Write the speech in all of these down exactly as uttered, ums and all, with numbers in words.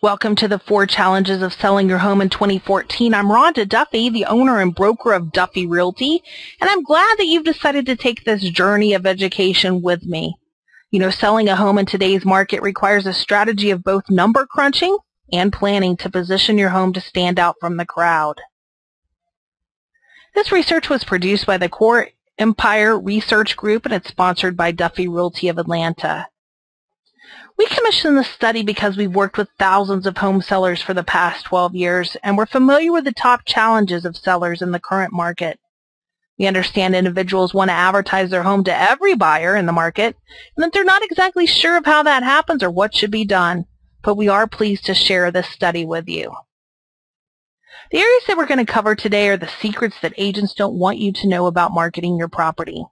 Welcome to the Four Challenges of Selling Your Home in twenty fourteen. I'm Rhonda Duffy, the owner and broker of Duffy Realty, and I'm glad that you've decided to take this journey of education with me. You know, selling a home in today's market requires a strategy of both number crunching and planning to position your home to stand out from the crowd. This research was produced by the Core Empire Research Group, and it's sponsored by Duffy Realty of Atlanta. We commissioned this study because we've worked with thousands of home sellers for the past twelve years, and we're familiar with the top challenges of sellers in the current market. We understand individuals want to advertise their home to every buyer in the market, and that they're not exactly sure of how that happens or what should be done, but we are pleased to share this study with you. The areas that we're going to cover today are the secrets that agents don't want you to know about marketing your property,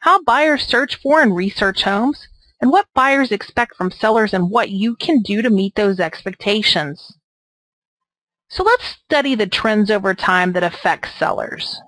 how buyers search for and research homes, and what buyers expect from sellers and what you can do to meet those expectations. So let's study the trends over time that affect sellers.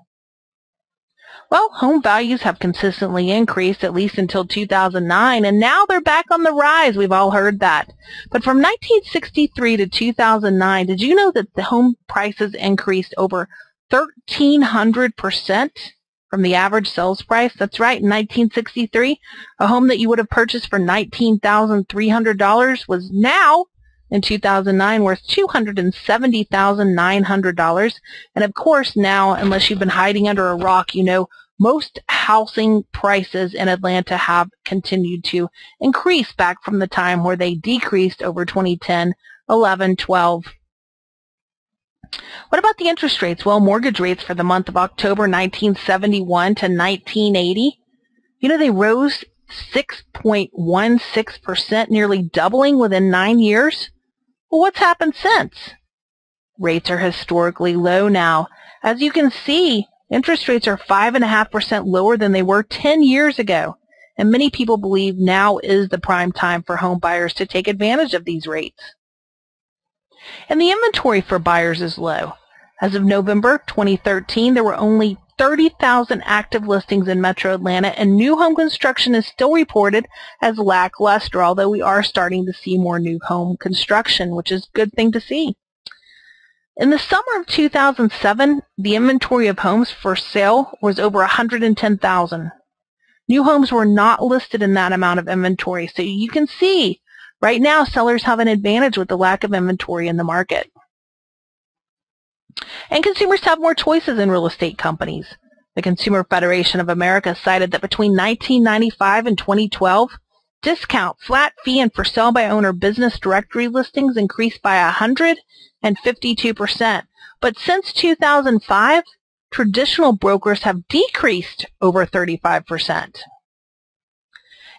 Well, home values have consistently increased, at least until two thousand nine, and now they're back on the rise. We've all heard that. But from nineteen sixty-three to two thousand nine, did you know that the home prices increased over thirteen hundred percent from the average sales price? That's right, in nineteen sixty-three, a home that you would have purchased for nineteen thousand three hundred dollars was now, in two thousand nine, worth two hundred seventy thousand nine hundred dollars. And of course, now, unless you've been hiding under a rock, you know most housing prices in Atlanta have continued to increase back from the time where they decreased over twenty ten, eleven, twelve. What about the interest rates? Well, mortgage rates for the month of October nineteen seventy-one to nineteen eighty, you know, they rose six point one six percent, nearly doubling within nine years. Well, what's happened since? Rates are historically low now. As you can see, interest rates are five point five percent lower than they were ten years ago, and many people believe now is the prime time for home buyers to take advantage of these rates. And the inventory for buyers is low. As of November twenty thirteen, there were only thirty thousand active listings in Metro Atlanta, and new home construction is still reported as lackluster, although we are starting to see more new home construction, which is a good thing to see. In the summer of two thousand seven, the inventory of homes for sale was over one hundred ten thousand. New homes were not listed in that amount of inventory, so you can see right now sellers have an advantage with the lack of inventory in the market. And consumers have more choices in real estate companies. The Consumer Federation of America cited that between nineteen ninety-five and twenty twelve, discount, flat fee, and for sale by owner business directory listings increased by one hundred fifty-two percent. But since two thousand five, traditional brokers have decreased over thirty-five percent.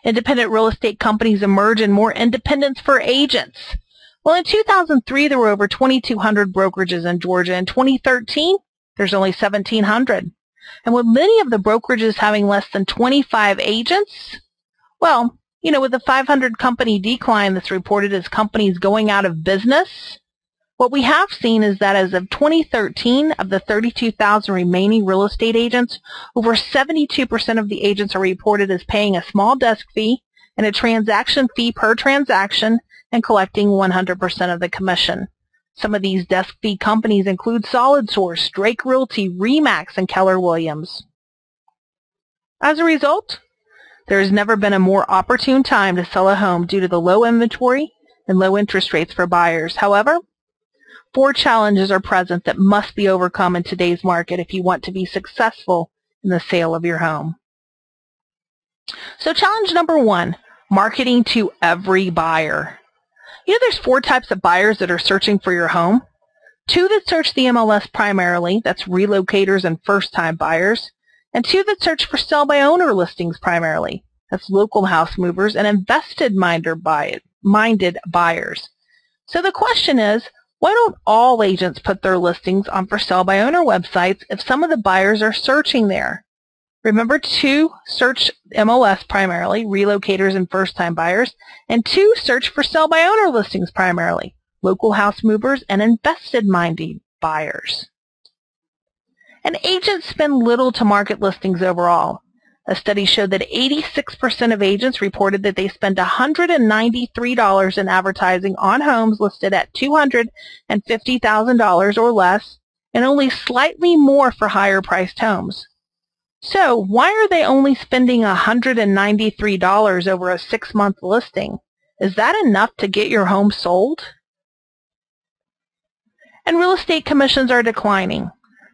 Independent real estate companies emerge, and more independence for agents. Well, in two thousand three, there were over twenty-two hundred brokerages in Georgia. In twenty thirteen, there's only seventeen hundred. And with many of the brokerages having less than twenty-five agents, well, you know, with the five hundred company decline that's reported as companies going out of business, what we have seen is that as of twenty thirteen, of the thirty-two thousand remaining real estate agents, over seventy-two percent of the agents are reported as paying a small desk fee and a transaction fee per transaction, and collecting one hundred percent of the commission. Some of these desk fee companies include SolidSource, Drake Realty, Remax, and Keller Williams. As a result, there has never been a more opportune time to sell a home due to the low inventory and low interest rates for buyers. However, four challenges are present that must be overcome in today's market if you want to be successful in the sale of your home. So challenge number one, marketing to every buyer. You know, there's four types of buyers that are searching for your home. Two that search the M L S primarily, that's relocators and first-time buyers, and two that search for sell-by-owner listings primarily, that's local house movers and invested-minded buyers. So the question is, why don't all agents put their listings on for sell-by-owner websites if some of the buyers are searching there? Remember, two search M L S primarily, relocators and first-time buyers, and two search for sell-by-owner listings primarily, local house movers and invested-minded buyers. And agents spend little to market listings overall. A study showed that eighty-six percent of agents reported that they spend one hundred ninety-three dollars in advertising on homes listed at two hundred fifty thousand dollars or less, and only slightly more for higher-priced homes. So why are they only spending one hundred ninety-three dollars over a six-month listing? Is that enough to get your home sold? And real estate commissions are declining.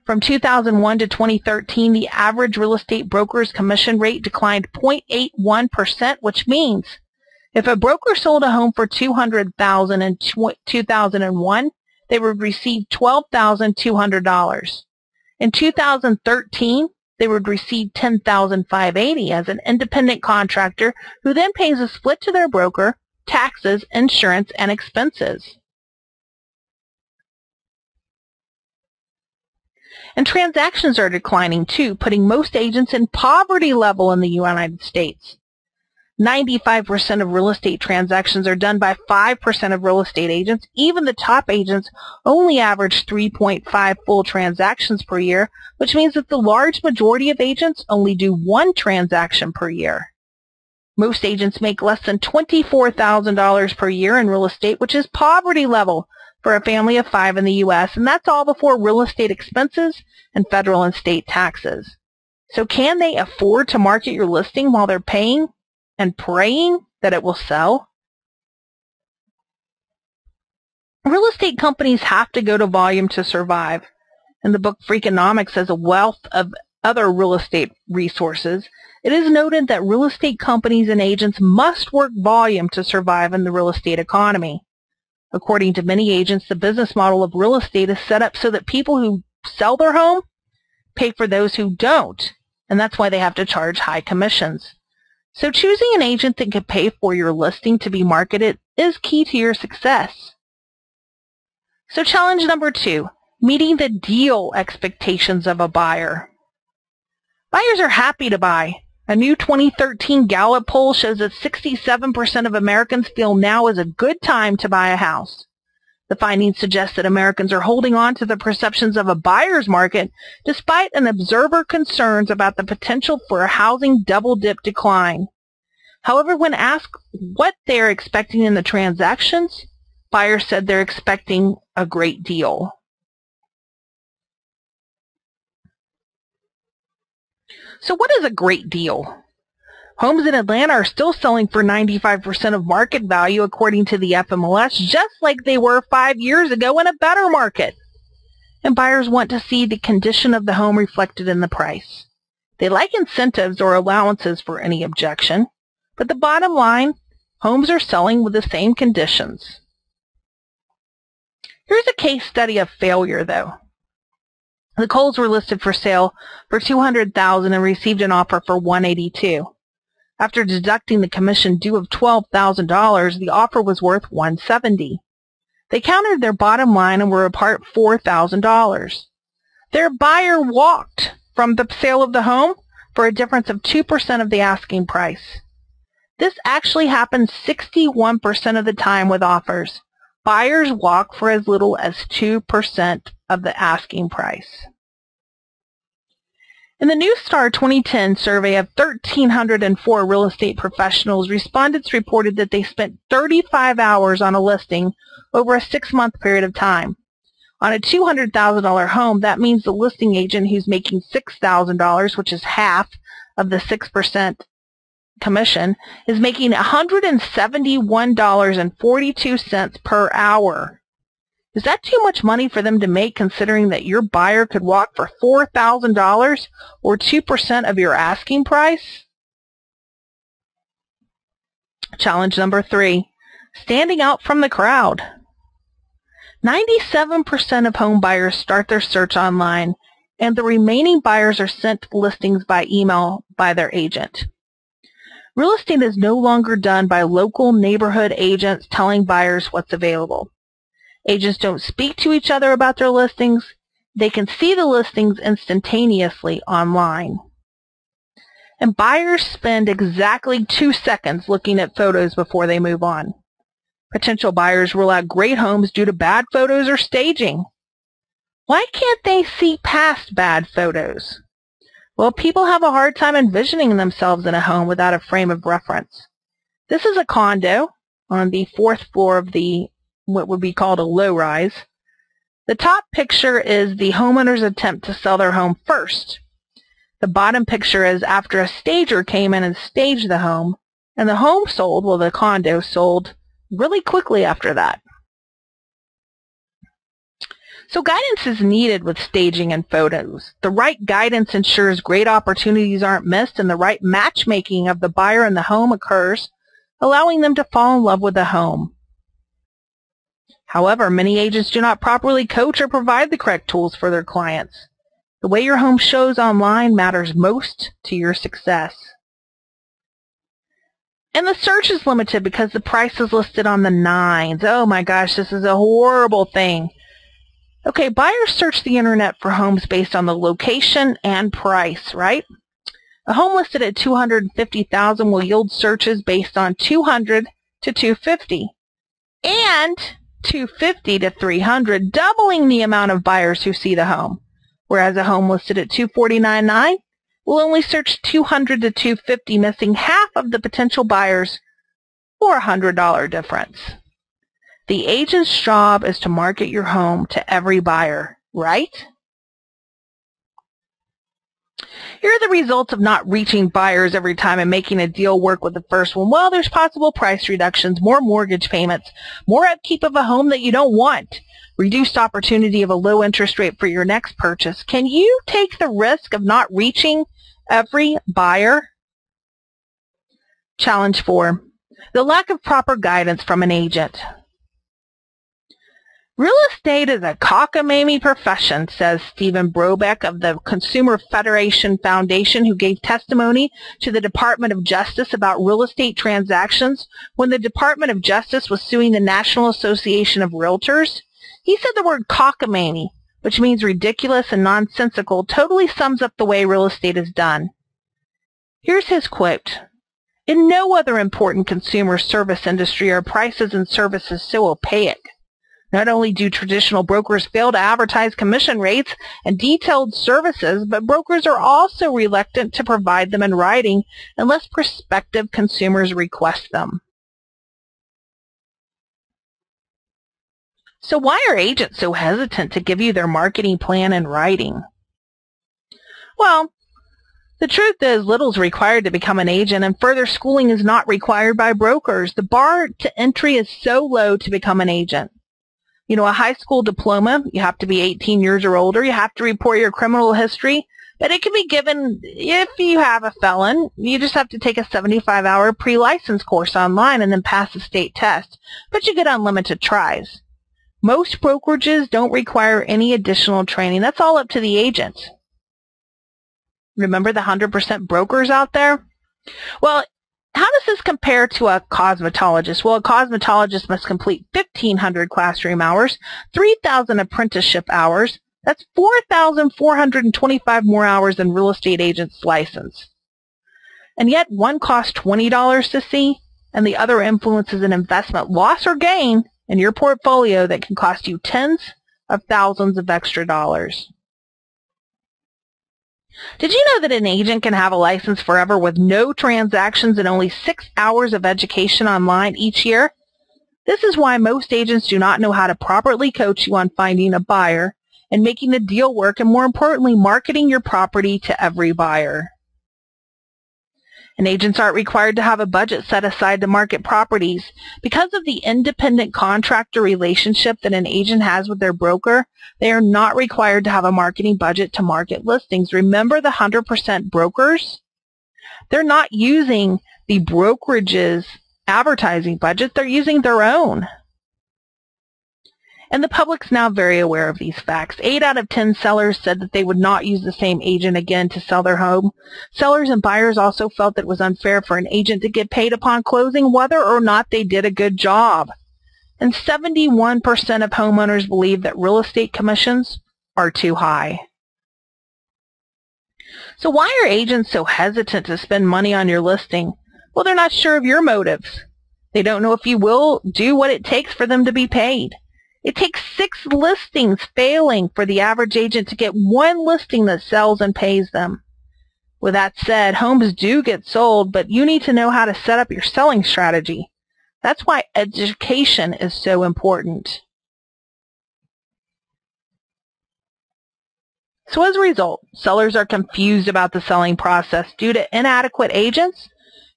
From two thousand one to twenty thirteen, the average real estate broker's commission rate declined zero point eight one percent, which means if a broker sold a home for two hundred thousand dollars in two thousand one, they would receive twelve thousand two hundred dollars. In two thousand thirteen, they would receive ten thousand five hundred eighty dollars as an independent contractor who then pays a split to their broker, taxes, insurance, and expenses. And transactions are declining, too, putting most agents in poverty level in the United States. ninety-five percent of real estate transactions are done by five percent of real estate agents. Even the top agents only average three point five full transactions per year, which means that the large majority of agents only do one transaction per year. Most agents make less than twenty-four thousand dollars per year in real estate, which is poverty level for a family of five in the U S, and that's all before real estate expenses and federal and state taxes. So can they afford to market your listing while they're paying and praying that it will sell? Real estate companies have to go to volume to survive. In the book Freakonomics has a wealth of other real estate resources. It is noted that real estate companies and agents must work volume to survive in the real estate economy. According to many agents, the business model of real estate is set up so that people who sell their home pay for those who don't, and that's why they have to charge high commissions. So choosing an agent that can pay for your listing to be marketed is key to your success. So challenge number two, meeting the deal expectations of a buyer. Buyers are happy to buy. A new twenty thirteen Gallup poll shows that sixty-seven percent of Americans feel now is a good time to buy a house. The findings suggest that Americans are holding on to the perceptions of a buyer's market despite an observer's concerns about the potential for a housing double-dip decline. However, when asked what they're expecting in the transactions, buyers said they're expecting a great deal. So what is a great deal? Homes in Atlanta are still selling for ninety-five percent of market value according to the F M L S, just like they were five years ago in a better market. And buyers want to see the condition of the home reflected in the price. They like incentives or allowances for any objection, but the bottom line, homes are selling with the same conditions. Here's a case study of failure, though. The Coles were listed for sale for two hundred thousand dollars and received an offer for one hundred eighty-two thousand dollars. After deducting the commission due of twelve thousand dollars, the offer was worth one hundred seventy thousand dollars. They countered their bottom line and were apart four thousand dollars. Their buyer walked from the sale of the home for a difference of two percent of the asking price. This actually happens sixty-one percent of the time with offers. Buyers walk for as little as two percent of the asking price. In the Newstar twenty ten survey of one thousand three hundred four real estate professionals, respondents reported that they spent thirty-five hours on a listing over a six-month period of time. On a two hundred thousand dollar home, that means the listing agent who's making six thousand dollars, which is half of the six percent commission, is making one hundred seventy-one dollars and forty-two cents per hour. Is that too much money for them to make, considering that your buyer could walk for four thousand dollars or two percent of your asking price? Challenge number three, standing out from the crowd. ninety-seven percent of home buyers start their search online, and the remaining buyers are sent listings by email by their agent. Real estate is no longer done by local neighborhood agents telling buyers what's available. Agents don't speak to each other about their listings. They can see the listings instantaneously online. And buyers spend exactly two seconds looking at photos before they move on. Potential buyers rule out great homes due to bad photos or staging. Why can't they see past bad photos? Well, people have a hard time envisioning themselves in a home without a frame of reference. This is a condo on the fourth floor of the what would be called a low-rise. The top picture is the homeowner's attempt to sell their home first. The bottom picture is after a stager came in and staged the home, and the home sold, well, the condo sold really quickly after that. So guidance is needed with staging and photos. The right guidance ensures great opportunities aren't missed, and the right matchmaking of the buyer and the home occurs, allowing them to fall in love with the home. However, many agents do not properly coach or provide the correct tools for their clients. The way your home shows online matters most to your success. And the search is limited because the price is listed on the nines. Oh my gosh, this is a horrible thing. Okay, buyers search the internet for homes based on the location and price, right? A home listed at two hundred fifty thousand dollars will yield searches based on two hundred to two hundred fifty thousand dollars and two hundred fifty thousand to three hundred thousand dollars, doubling the amount of buyers who see the home. Whereas a home listed at two hundred forty-nine thousand nine hundred dollars will only search two hundred to two hundred fifty thousand dollars, missing half of the potential buyers for a one hundred dollar difference. The agent's job is to market your home to every buyer, right? Here are the results of not reaching buyers every time and making a deal work with the first one. Well, there's possible price reductions, more mortgage payments, more upkeep of a home that you don't want, reduced opportunity of a low interest rate for your next purchase. Can you take the risk of not reaching every buyer? Challenge four, the lack of proper guidance from an agent. Real estate is a cockamamie profession, says Stephen Brobeck of the Consumer Federation Foundation, who gave testimony to the Department of Justice about real estate transactions when the Department of Justice was suing the National Association of Realtors. He said the word cockamamie, which means ridiculous and nonsensical, totally sums up the way real estate is done. Here's his quote. "In no other important consumer service industry are prices and services so opaque. Not only do traditional brokers fail to advertise commission rates and detailed services, but brokers are also reluctant to provide them in writing unless prospective consumers request them." So why are agents so hesitant to give you their marketing plan in writing? Well, the truth is little is required to become an agent, and further schooling is not required by brokers. The bar to entry is so low to become an agent. You know, a high school diploma, you have to be eighteen years or older, you have to report your criminal history, but it can be given if you have a felon. You just have to take a seventy-five hour pre-license course online and then pass the state test, but you get unlimited tries. Most brokerages don't require any additional training. That's all up to the agent. Remember the one hundred percent brokers out there? Well, how does this compare to a cosmetologist? Well, a cosmetologist must complete fifteen hundred classroom hours, three thousand apprenticeship hours. That's four thousand four hundred twenty-five more hours than real estate agent's license. And yet one costs twenty dollars to see, and the other influences an investment loss or gain in your portfolio that can cost you tens of thousands of extra dollars. Did you know that an agent can have a license forever with no transactions and only six hours of education online each year? This is why most agents do not know how to properly coach you on finding a buyer and making the deal work, and more importantly, marketing your property to every buyer. And agents aren't required to have a budget set aside to market properties. Because of the independent contractor relationship that an agent has with their broker, they are not required to have a marketing budget to market listings. Remember the one hundred percent brokers? They're not using the brokerage's advertising budget. They're using their own. And the public's now very aware of these facts. Eight out of ten sellers said that they would not use the same agent again to sell their home. Sellers and buyers also felt that it was unfair for an agent to get paid upon closing, whether or not they did a good job. And seventy-one percent of homeowners believe that real estate commissions are too high. So why are agents so hesitant to spend money on your listing? Well, they're not sure of your motives. They don't know if you will do what it takes for them to be paid. It takes six listings failing for the average agent to get one listing that sells and pays them. With that said, homes do get sold, but you need to know how to set up your selling strategy. That's why education is so important. So as a result, sellers are confused about the selling process due to inadequate agents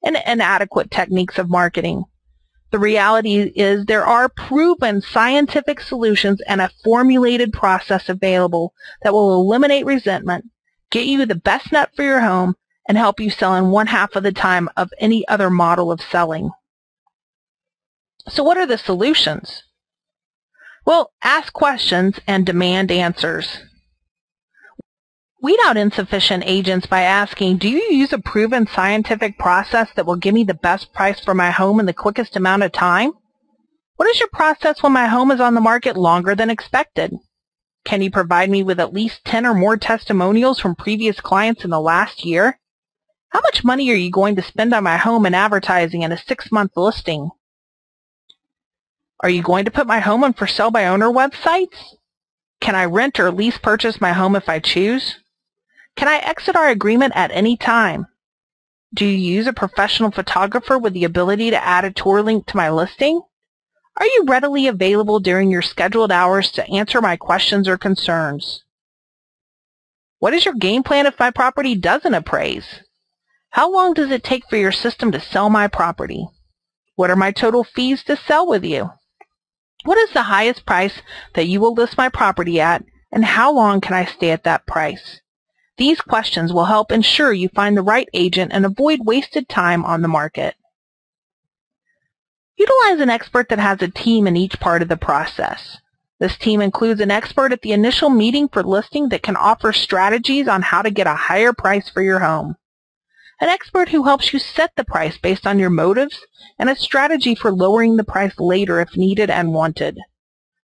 and inadequate techniques of marketing. The reality is there are proven scientific solutions and a formulated process available that will eliminate resentment, get you the best net for your home, and help you sell in one half of the time of any other model of selling. So what are the solutions? Well, ask questions and demand answers. Weed out insufficient agents by asking, do you use a proven scientific process that will give me the best price for my home in the quickest amount of time? What is your process when my home is on the market longer than expected? Can you provide me with at least ten or more testimonials from previous clients in the last year? How much money are you going to spend on my home in advertising in a six-month listing? Are you going to put my home on for sale by owner websites? Can I rent or lease purchase my home if I choose? Can I exit our agreement at any time? Do you use a professional photographer with the ability to add a tour link to my listing? Are you readily available during your scheduled hours to answer my questions or concerns? What is your game plan if my property doesn't appraise? How long does it take for your system to sell my property? What are my total fees to sell with you? What is the highest price that you will list my property at, and how long can I stay at that price? These questions will help ensure you find the right agent and avoid wasted time on the market. Utilize an expert that has a team in each part of the process. This team includes an expert at the initial meeting for listing that can offer strategies on how to get a higher price for your home. An expert who helps you set the price based on your motives and a strategy for lowering the price later if needed and wanted.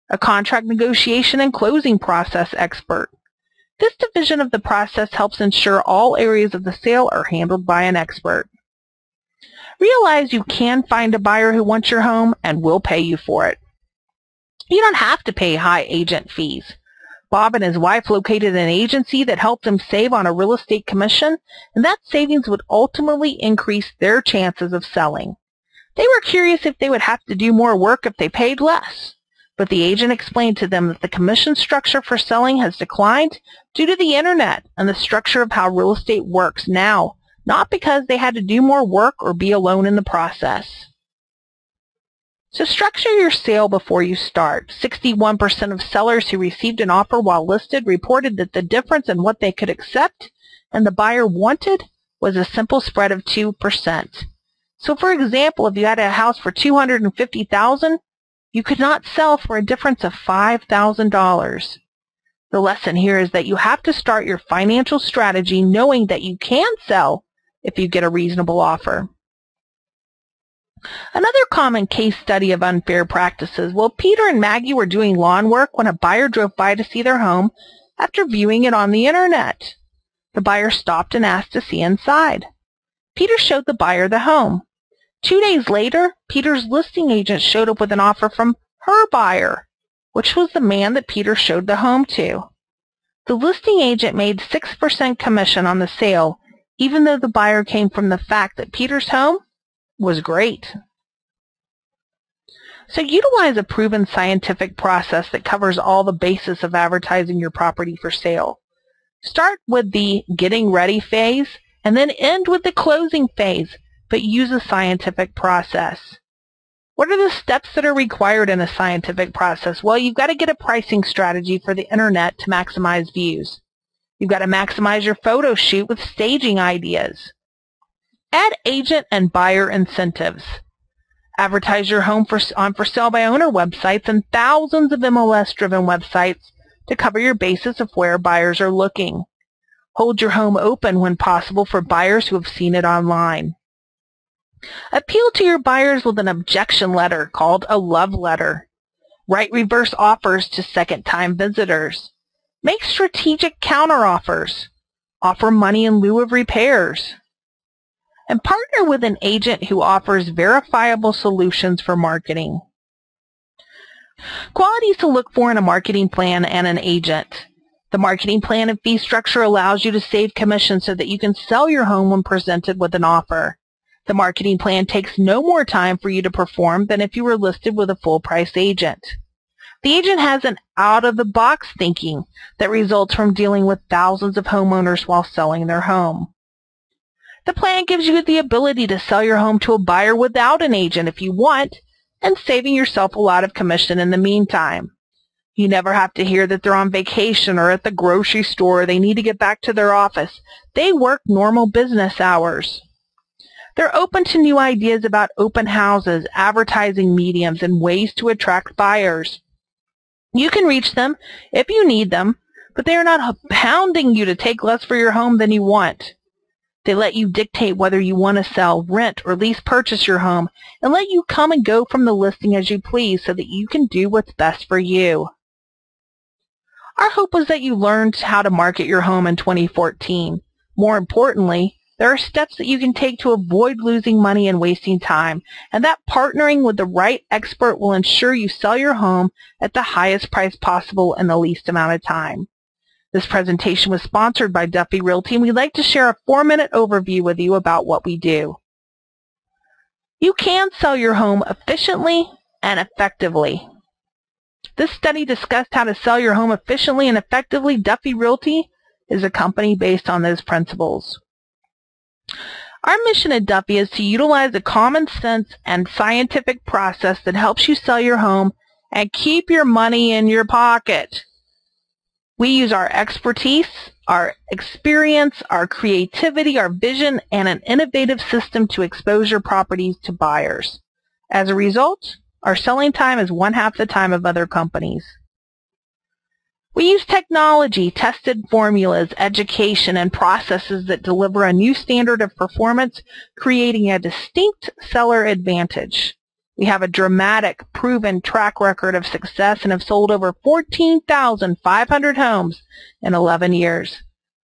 A contract negotiation and closing process expert. This division of the process helps ensure all areas of the sale are handled by an expert. Realize you can find a buyer who wants your home and will pay you for it. You don't have to pay high agent fees. Bob and his wife located an agency that helped them save on a real estate commission, and that savings would ultimately increase their chances of selling. They were curious if they would have to do more work if they paid less, but the agent explained to them that the commission structure for selling has declined due to the internet and the structure of how real estate works now, not because they had to do more work or be alone in the process. So structure your sale before you start. sixty-one percent of sellers who received an offer while listed reported that the difference in what they could accept and the buyer wanted was a simple spread of two percent. So for example, if you had a house for two hundred fifty thousand dollars, you could not sell for a difference of five thousand dollars. The lesson here is that you have to start your financial strategy knowing that you can sell if you get a reasonable offer. Another common case study of unfair practices. Well, Peter and Maggie were doing lawn work when a buyer drove by to see their home after viewing it on the internet. The buyer stopped and asked to see inside. Peter showed the buyer the home. Two days later, Peter's listing agent showed up with an offer from her buyer, which was the man that Peter showed the home to. The listing agent made six percent commission on the sale, even though the buyer came from the fact that Peter's home was great. So utilize a proven scientific process that covers all the bases of advertising your property for sale. Start with the getting ready phase and then end with the closing phase, but use a scientific process. What are the steps that are required in a scientific process? Well, you've got to get a pricing strategy for the internet to maximize views. You've got to maximize your photo shoot with staging ideas. Add agent and buyer incentives. Advertise your home for, on for sale by owner websites and thousands of M L S-driven websites to cover your basis of where buyers are looking. Hold your home open when possible for buyers who have seen it online. Appeal to your buyers with an objection letter called a love letter. Write reverse offers to second-time visitors. Make strategic counteroffers. Offer money in lieu of repairs. And partner with an agent who offers verifiable solutions for marketing. Qualities to look for in a marketing plan and an agent. The marketing plan and fee structure allows you to save commission so that you can sell your home when presented with an offer. The marketing plan takes no more time for you to perform than if you were listed with a full-price agent. The agent has an out-of-the-box thinking that results from dealing with thousands of homeowners while selling their home. The plan gives you the ability to sell your home to a buyer without an agent if you want, and saving yourself a lot of commission in the meantime. You never have to hear that they're on vacation or at the grocery store or they need to get back to their office. They work normal business hours. They're open to new ideas about open houses, advertising mediums, and ways to attract buyers. You can reach them if you need them, but they are not hounding you to take less for your home than you want. They let you dictate whether you want to sell, rent, or lease purchase your home, and let you come and go from the listing as you please so that you can do what's best for you. Our hope was that you learned how to market your home in twenty fourteen. More importantly, there are steps that you can take to avoid losing money and wasting time, and that partnering with the right expert will ensure you sell your home at the highest price possible in the least amount of time. This presentation was sponsored by Duffy Realty, and we'd like to share a four-minute overview with you about what we do. You can sell your home efficiently and effectively. This study discussed how to sell your home efficiently and effectively. Duffy Realty is a company based on those principles. Our mission at Duffy is to utilize a common sense and scientific process that helps you sell your home and keep your money in your pocket. We use our expertise, our experience, our creativity, our vision, and an innovative system to expose your properties to buyers. As a result, our selling time is one half the time of other companies. We use technology, tested formulas, education, and processes that deliver a new standard of performance, creating a distinct seller advantage. We have a dramatic, proven track record of success and have sold over fourteen thousand five hundred homes in eleven years.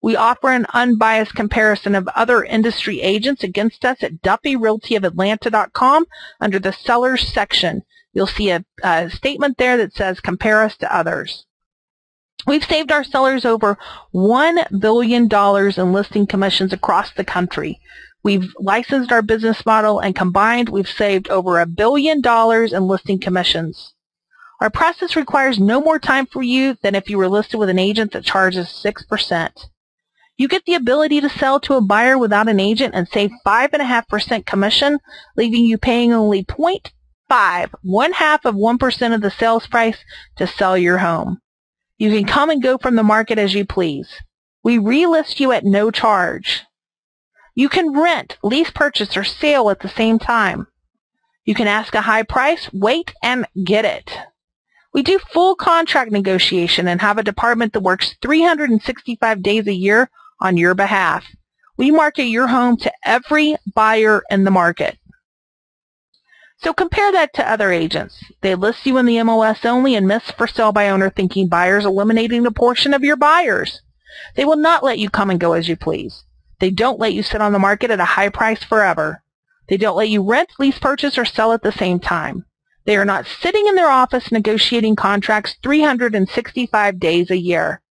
We offer an unbiased comparison of other industry agents against us at Duffy Realty of Atlanta dot com under the Sellers section. You'll see a, a statement there that says, compare us to others. We've saved our sellers over one billion dollars in listing commissions across the country. We've licensed our business model, and combined, we've saved over a billion dollars in listing commissions. Our process requires no more time for you than if you were listed with an agent that charges six percent. You get the ability to sell to a buyer without an agent and save five point five percent commission, leaving you paying only zero point five, one half of one percent of the sales price to sell your home. You can come and go from the market as you please. We relist you at no charge. You can rent, lease purchase, or sale at the same time. You can ask a high price, wait, and get it. We do full contract negotiation and have a department that works three hundred sixty-five days a year on your behalf. We market your home to every buyer in the market. So compare that to other agents. They list you in the M L S only and miss for sale by owner thinking buyers, eliminating a portion of your buyers. They will not let you come and go as you please. They don't let you sit on the market at a high price forever. They don't let you rent, lease purchase, or sell at the same time. They are not sitting in their office negotiating contracts three hundred sixty-five days a year.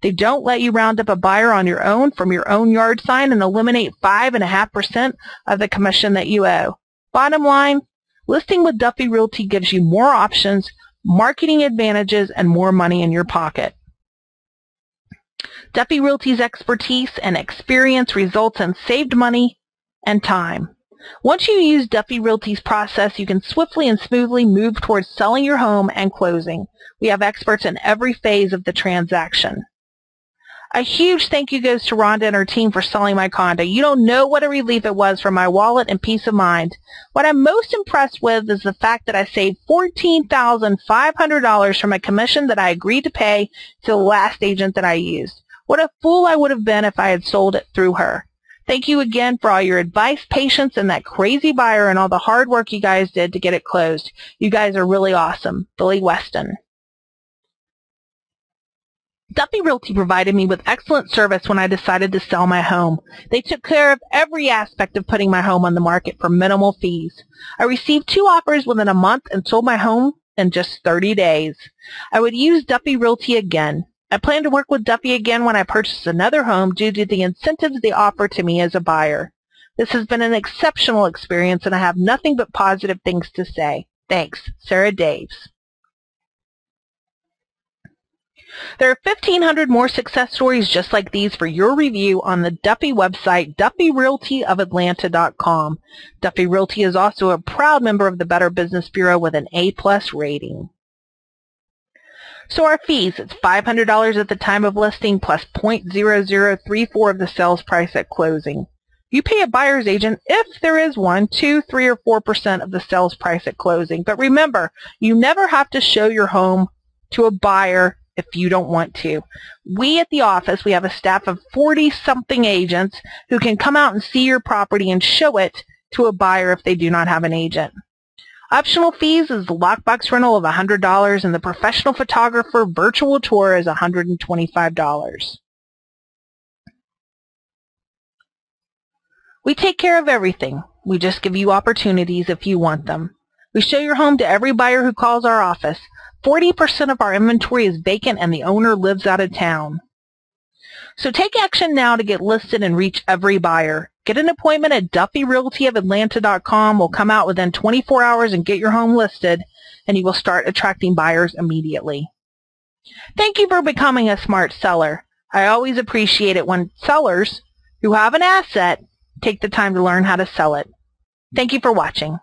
They don't let you round up a buyer on your own from your own yard sign and eliminate five point five percent of the commission that you owe. Bottom line, listing with Duffy Realty gives you more options, marketing advantages, and more money in your pocket. Duffy Realty's expertise and experience results in saved money and time. Once you use Duffy Realty's process, you can swiftly and smoothly move towards selling your home and closing. We have experts in every phase of the transaction. A huge thank you goes to Rhonda and her team for selling my condo. You don't know what a relief it was for my wallet and peace of mind. What I'm most impressed with is the fact that I saved fourteen thousand five hundred dollars from a commission that I agreed to pay to the last agent that I used. What a fool I would have been if I had sold it through her. Thank you again for all your advice, patience, and that crazy buyer and all the hard work you guys did to get it closed. You guys are really awesome. Billy Weston. Duffy Realty provided me with excellent service when I decided to sell my home. They took care of every aspect of putting my home on the market for minimal fees. I received two offers within a month and sold my home in just thirty days. I would use Duffy Realty again. I plan to work with Duffy again when I purchase another home due to the incentives they offer to me as a buyer. This has been an exceptional experience, and I have nothing but positive things to say. Thanks, Sarah Daves. There are fifteen hundred more success stories just like these for your review on the Duffy website, Duffy Realty of Atlanta dot com. Duffy Realty is also a proud member of the Better Business Bureau with an A plus rating. So our fees, it's five hundred dollars at the time of listing plus zero point zero zero three four of the sales price at closing. You pay a buyer's agent, if there is one, two, three, or four percent of the sales price at closing. But remember, you never have to show your home to a buyer if you don't want to. We at the office, we have a staff of forty-something agents who can come out and see your property and show it to a buyer if they do not have an agent. Optional fees is the lockbox rental of one hundred dollars and the professional photographer virtual tour is one hundred twenty-five dollars. We take care of everything. We just give you opportunities if you want them. We show your home to every buyer who calls our office. forty percent of our inventory is vacant and the owner lives out of town. So take action now to get listed and reach every buyer. Get an appointment at Duffy Realty of Atlanta dot com. We'll come out within twenty-four hours and get your home listed, and you will start attracting buyers immediately. Thank you for becoming a smart seller. I always appreciate it when sellers who have an asset take the time to learn how to sell it. Thank you for watching.